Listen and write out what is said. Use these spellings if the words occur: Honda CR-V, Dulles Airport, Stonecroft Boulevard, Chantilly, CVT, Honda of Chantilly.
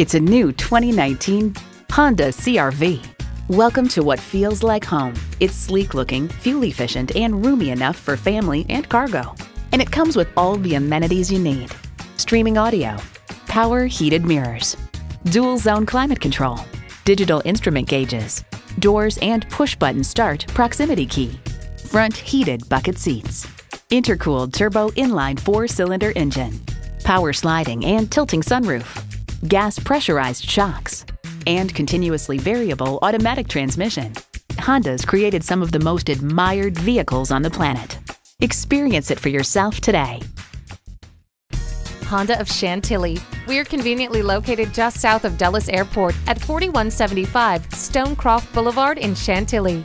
It's a new 2019 Honda CR-V. Welcome to what feels like home. It's sleek looking, fuel efficient, and roomy enough for family and cargo. And it comes with all the amenities you need. Streaming audio, power heated mirrors, dual zone climate control, digital instrument gauges, doors and push button start proximity key, front heated bucket seats, intercooled turbo inline 4-cylinder engine, power sliding and tilting sunroof, gas pressurized shocks, and continuously variable automatic transmission. Honda's created some of the most admired vehicles on the planet. Experience it for yourself today. Honda of Chantilly. We're conveniently located just south of Dulles Airport at 4175 Stonecroft Boulevard in Chantilly.